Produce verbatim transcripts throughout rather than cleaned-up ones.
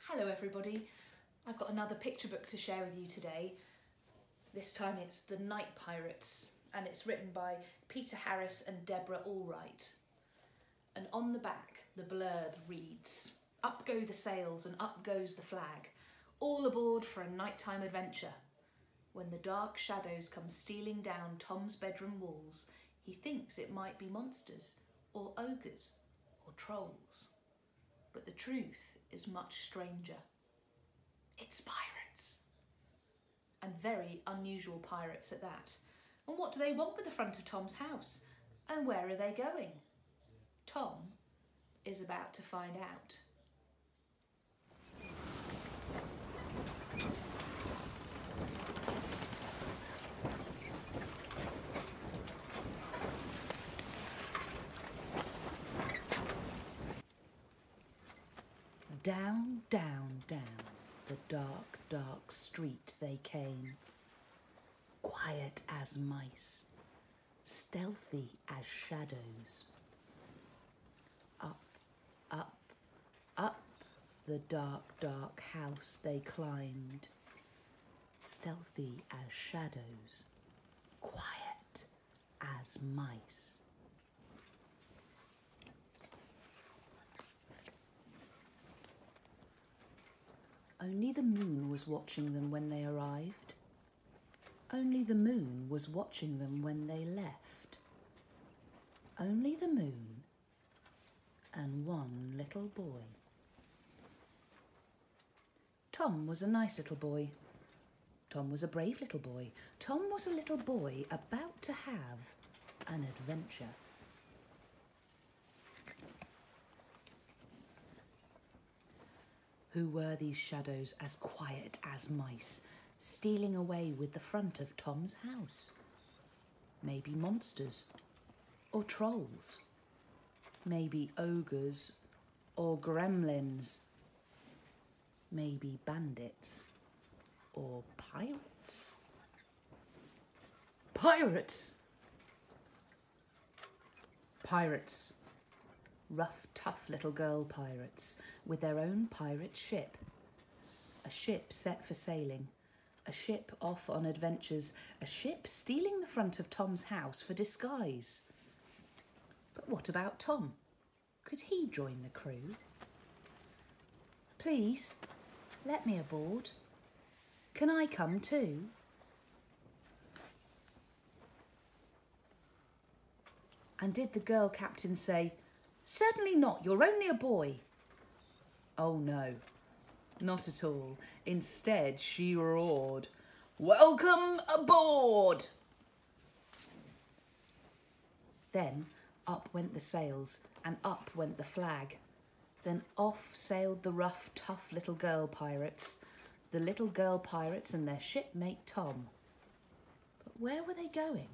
Hello everybody, I've got another picture book to share with you today. This time it's The Night Pirates and it's written by Peter Harris and Deborah Allwright. And on the back the blurb reads, "Up go the sails and up goes the flag, all aboard for a nighttime adventure. When the dark shadows come stealing down Tom's bedroom walls, he thinks it might be monsters, or ogres, or trolls. But the truth is much stranger. It's pirates." And very unusual pirates at that. And what do they want with the front of Tom's house? And where are they going? Tom is about to find out. Down, down, down the dark, dark street they came, quiet as mice, stealthy as shadows. Up, up, up the dark, dark house they climbed, stealthy as shadows, quiet as mice. Only the moon was watching them when they arrived. Only the moon was watching them when they left. Only the moon and one little boy. Tom was a nice little boy. Tom was a brave little boy. Tom was a little boy about to have an adventure. Who were these shadows as quiet as mice, stealing away with the front of Tom's house? Maybe monsters, or trolls. Maybe ogres, or gremlins. Maybe bandits, or pirates. Pirates! Pirates. Rough, tough little girl pirates with their own pirate ship. A ship set for sailing, a ship off on adventures, a ship stealing the front of Tom's house for disguise. But what about Tom? Could he join the crew? "Please, let me aboard. Can I come too?" And did the girl captain say, "Certainly not, you're only a boy"? Oh no, not at all. Instead, she roared, "Welcome aboard!" Then up went the sails and up went the flag. Then off sailed the rough, tough little girl pirates, the little girl pirates and their shipmate Tom. But where were they going?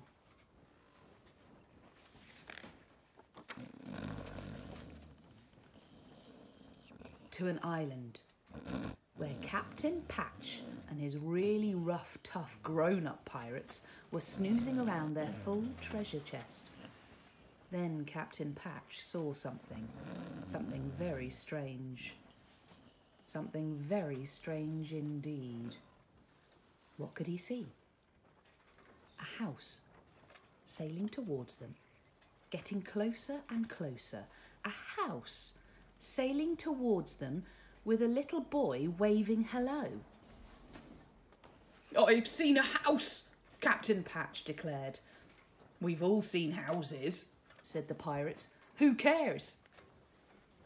To an island where Captain Patch and his really rough, tough grown-up pirates were snoozing around their full treasure chest. Then Captain Patch saw something, something very strange, something very strange indeed. What could he see? A house sailing towards them, getting closer and closer, a house sailing towards them with a little boy waving hello. "I've seen a house," Captain Patch declared. "We've all seen houses," said the pirates. "Who cares?"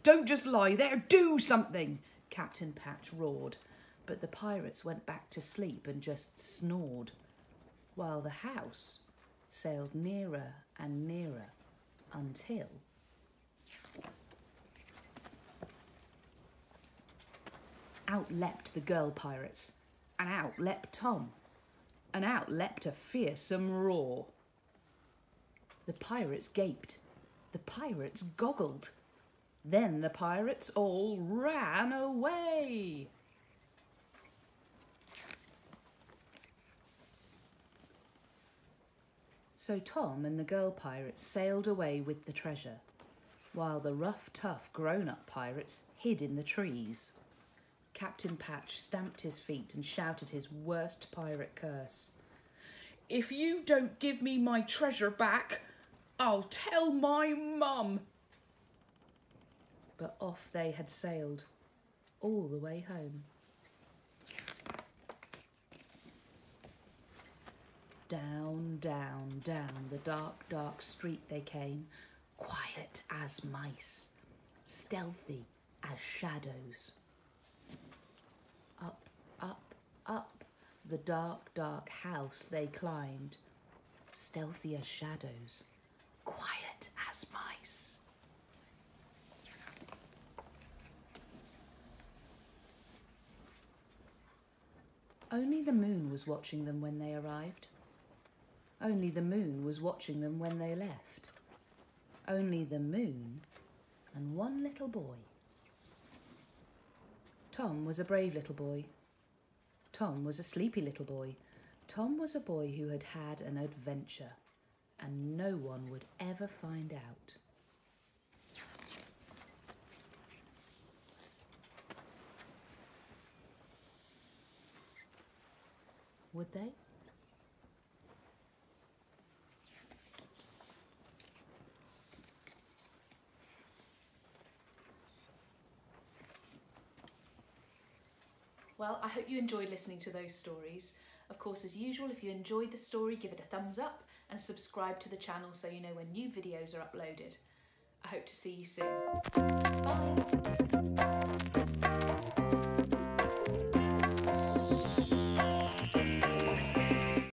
"Don't just lie there, do something," Captain Patch roared. But the pirates went back to sleep and just snored, while the house sailed nearer and nearer until... Out leapt the girl pirates, and out leapt Tom, and out leapt a fearsome roar. The pirates gaped, the pirates goggled, then the pirates all ran away. So Tom and the girl pirates sailed away with the treasure, while the rough, tough grown-up pirates hid in the trees. Captain Patch stamped his feet and shouted his worst pirate curse. "If you don't give me my treasure back, I'll tell my mum!" But off they had sailed, all the way home. Down, down, down the dark, dark street they came, quiet as mice, stealthy as shadows. Up, up, up the dark, dark house they climbed, stealthy as shadows, quiet as mice. Only the moon was watching them when they arrived. Only the moon was watching them when they left. Only the moon and one little boy. Tom was a brave little boy. Tom was a sleepy little boy. Tom was a boy who had had an adventure, and no one would ever find out. Would they? Well, I hope you enjoyed listening to those stories. Of course, as usual, if you enjoyed the story, give it a thumbs up and subscribe to the channel so you know when new videos are uploaded. I hope to see you soon. Bye!